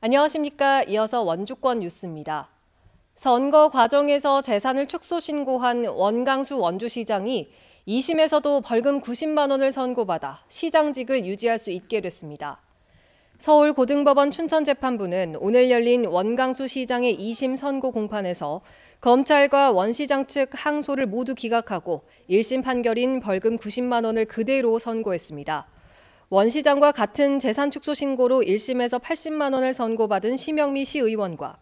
안녕하십니까. 이어서 원주권 뉴스입니다. 선거 과정에서 재산을 축소 신고한 원강수 원주시장이 2심에서도 벌금 90만 원을 선고받아 시장직을 유지할 수 있게 됐습니다. 서울고등법원 춘천재판부는 오늘 열린 원강수 시장의 2심 선고 공판에서 검찰과 원 시장 측 항소를 모두 기각하고 1심 판결인 벌금 90만 원을 그대로 선고했습니다. 원 시장과 같은 재산 축소 신고로 1심에서 80만 원을 선고받은 심영미 시의원과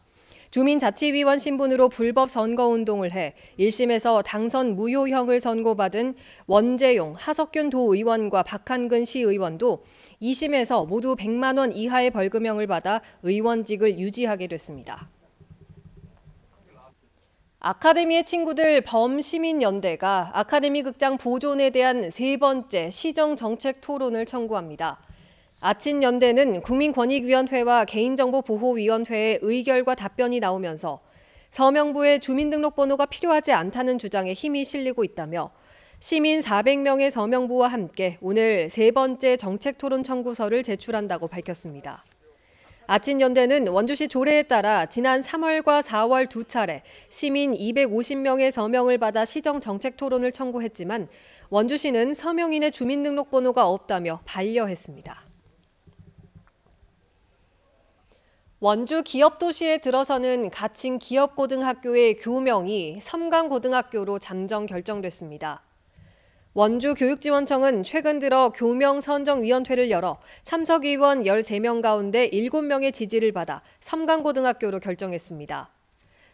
주민자치위원 신분으로 불법 선거운동을 해 1심에서 당선 무효형을 선고받은 원재용, 하석균 도의원과 박한근 시의원도 2심에서 모두 100만 원 이하의 벌금형을 받아 의원직을 유지하게 됐습니다. 아카데미의 친구들 범시민연대가 아카데미 극장 보존에 대한 세 번째 시정 정책 토론을 청구합니다. 아친연대는 국민권익위원회와 개인정보보호위원회의 의결과 답변이 나오면서 서명부에 주민등록번호가 필요하지 않다는 주장에 힘이 실리고 있다며 시민 400명의 서명부와 함께 오늘 세 번째 정책토론 청구서를 제출한다고 밝혔습니다. 아친연대는 원주시 조례에 따라 지난 3월과 4월 두 차례 시민 250명의 서명을 받아 시정 정책 토론을 청구했지만 원주시는 서명인의 주민등록번호가 없다며 반려했습니다. 원주 기업도시에 들어서는 가칭 기업고등학교의 교명이 섬강고등학교로 잠정 결정됐습니다. 원주교육지원청은 최근 들어 교명선정위원회를 열어 참석의원 13명 가운데 7명의 지지를 받아 섬강고등학교로 결정했습니다.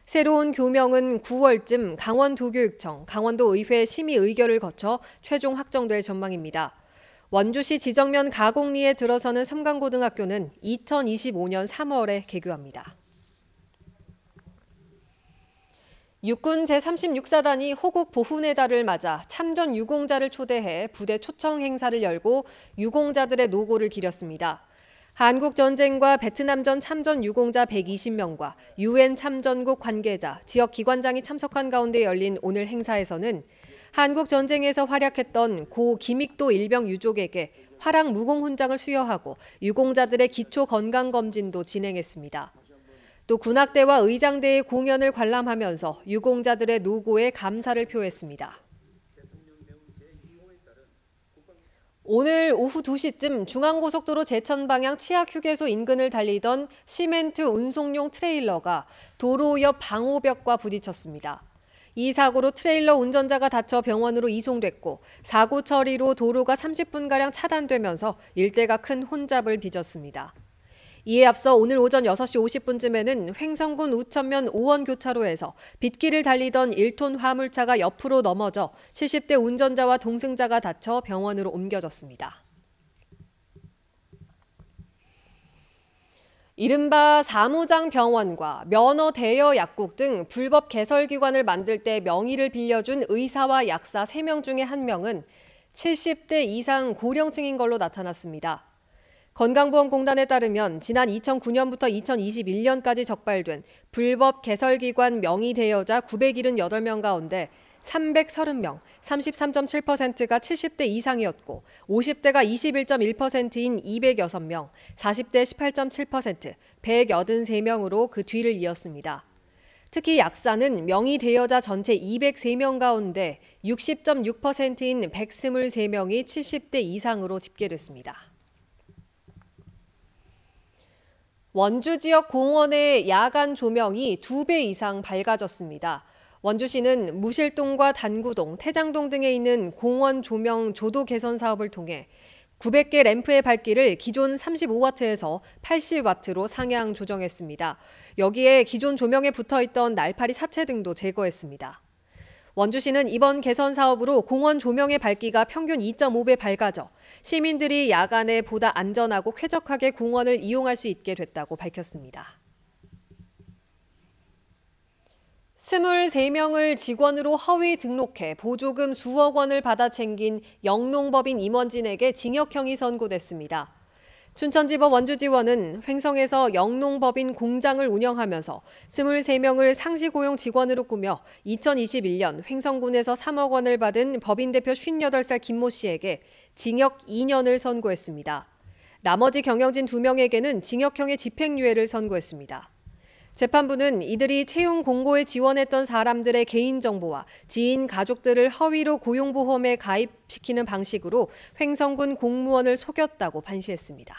새로운 교명은 9월쯤 강원도교육청, 강원도의회 심의 의결을 거쳐 최종 확정될 전망입니다. 원주시 지정면 가곡리에 들어서는 섬강고등학교는 2025년 3월에 개교합니다. 육군 제36사단이 호국 보훈의 달을 맞아 참전 유공자를 초대해 부대 초청 행사를 열고 유공자들의 노고를 기렸습니다. 한국전쟁과 베트남전 참전 유공자 120명과 UN 참전국 관계자, 지역 기관장이 참석한 가운데 열린 오늘 행사에서는 한국전쟁에서 활약했던 고 김익도 일병 유족에게 화랑 무공 훈장을 수여하고 유공자들의 기초 건강검진도 진행했습니다. 또 군악대와 의장대의 공연을 관람하면서 유공자들의 노고에 감사를 표했습니다. 오늘 오후 2시쯤 중앙고속도로 제천 방향 치악휴게소 인근을 달리던 시멘트 운송용 트레일러가 도로 옆 방호벽과 부딪혔습니다. 이 사고로 트레일러 운전자가 다쳐 병원으로 이송됐고 사고 처리로 도로가 30분가량 차단되면서 일대가 큰 혼잡을 빚었습니다. 이에 앞서 오늘 오전 6시 50분쯤에는 횡성군 우천면 5원 교차로에서 빗길을 달리던 1톤 화물차가 옆으로 넘어져 70대 운전자와 동승자가 다쳐 병원으로 옮겨졌습니다. 이른바 사무장 병원과 면허 대여 약국 등 불법 개설 기관을 만들 때 명의를 빌려준 의사와 약사 3명 중에 1명은 70대 이상 고령층인 걸로 나타났습니다. 건강보험공단에 따르면 지난 2009년부터 2021년까지 적발된 불법 개설 기관 명의 대여자 978명 가운데 330명, 33.7%가 70대 이상이었고 50대가 21.1%인 206명, 40대 18.7%, 183명으로 그 뒤를 이었습니다. 특히 약사는 명의 대여자 전체 203명 가운데 60.6%인 123명이 70대 이상으로 집계됐습니다. 원주 지역 공원의 야간 조명이 2배 이상 밝아졌습니다. 원주시는 무실동과 단구동, 태장동 등에 있는 공원 조명 조도 개선 사업을 통해 900개 램프의 밝기를 기존 35W에서 80W로 상향 조정했습니다. 여기에 기존 조명에 붙어있던 날파리 사체 등도 제거했습니다. 원주시는 이번 개선 사업으로 공원 조명의 밝기가 평균 2.5배 밝아져 시민들이 야간에 보다 안전하고 쾌적하게 공원을 이용할 수 있게 됐다고 밝혔습니다. 23명을 직원으로 허위 등록해 보조금 수억 원을 받아 챙긴 영농법인 임원진에게 징역형이 선고됐습니다. 춘천지법 원주지원은 횡성에서 영농법인 공장을 운영하면서 23명을 상시고용 직원으로 꾸며 2021년 횡성군에서 3억 원을 받은 법인대표 58살 김모 씨에게 징역 2년을 선고했습니다. 나머지 경영진 2명에게는 징역형의 집행유예를 선고했습니다. 재판부는 이들이 채용 공고에 지원했던 사람들의 개인정보와 지인, 가족들을 허위로 고용보험에 가입시키는 방식으로 횡성군 공무원을 속였다고 판시했습니다.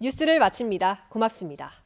뉴스를 마칩니다. 고맙습니다.